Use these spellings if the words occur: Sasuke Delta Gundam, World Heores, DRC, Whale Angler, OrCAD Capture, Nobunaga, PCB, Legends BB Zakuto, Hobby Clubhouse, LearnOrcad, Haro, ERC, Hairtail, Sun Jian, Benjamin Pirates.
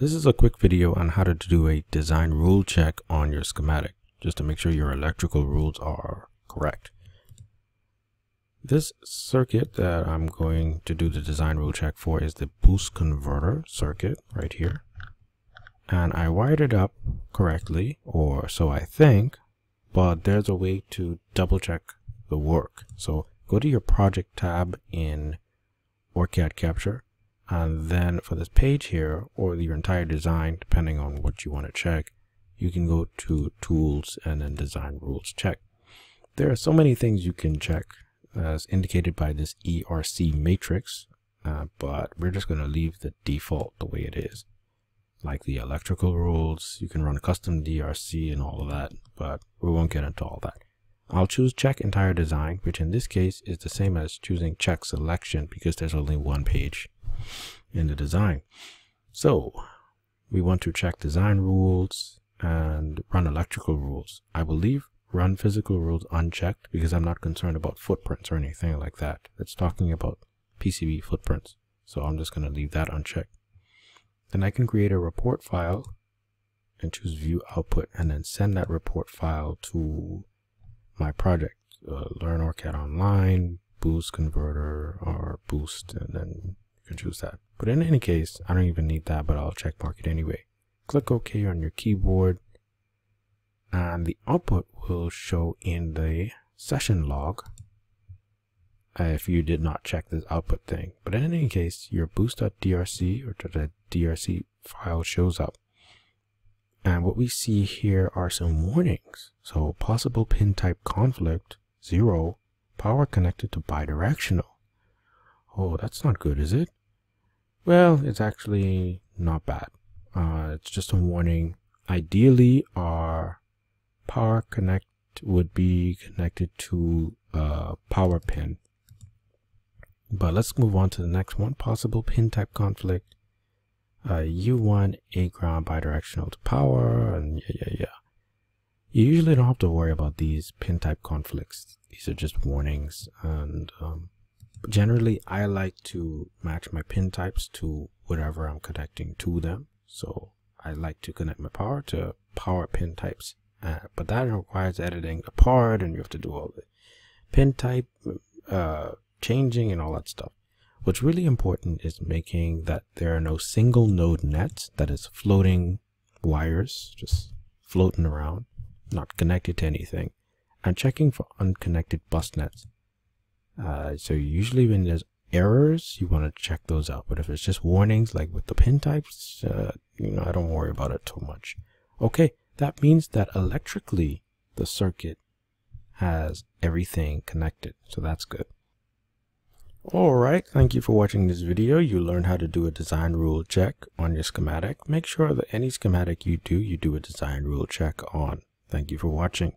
This is a quick video on how to do a design rule check on your schematic, just to make sure your electrical rules are correct. This circuit that I'm going to do the design rule check for is the boost converter circuit right here. And I wired it up correctly, or so I think, but there's a way to double check the work. So go to your project tab in OrCAD Capture, and then for this page here, or your entire design, depending on what you want to check, you can go to Tools and then Design Rules Check. There are so many things you can check as indicated by this ERC matrix, but we're just going to leave the default the way it is. Like the electrical rules, you can run custom DRC and all of that, but we won't get into all that. I'll choose check entire design, which in this case is the same as choosing check selection because there's only one page in the design. So we want to check design rules and run electrical rules. I will leave run physical rules unchecked because I'm not concerned about footprints or anything like that. It's talking about PCB footprints. So I'm just going to leave that unchecked. Then I can create a report file and choose view output and then send that report file to my project. Learn OrCAD Online, boost converter, or boost, and then you can choose that. But in any case, I don't even need that, but I'll check mark it anyway. Click OK on your keyboard and the output will show in the session log if you did not check this output thing. But in any case, your boost.drc or the DRC file shows up. And what we see here are some warnings. So possible pin type conflict, 0, power connected to bidirectional. Oh, that's not good, is it? Well, it's actually not bad. It's just a warning. Ideally, our power connect would be connected to a power pin. But let's move on to the next one. Possible pin type conflict. U1 A ground bidirectional to power, and yeah. You usually don't have to worry about these pin type conflicts. These are just warnings, and generally I like to match my pin types to whatever I'm connecting to them. So I like to connect my power to power pin types, but that requires editing apart, and you have to do all the pin type changing and all that stuff. What's really important is making that there are no single node nets, that is floating wires, just floating around, not connected to anything, and checking for unconnected bus nets. So usually when there's errors, you want to check those out. But if it's just warnings like with the pin types, I don't worry about it too much. Okay, that means that electrically the circuit has everything connected. So that's good. Alright, thank you for watching this video. You learned how to do a design rule check on your schematic. Make sure that any schematic you do a design rule check on. Thank you for watching.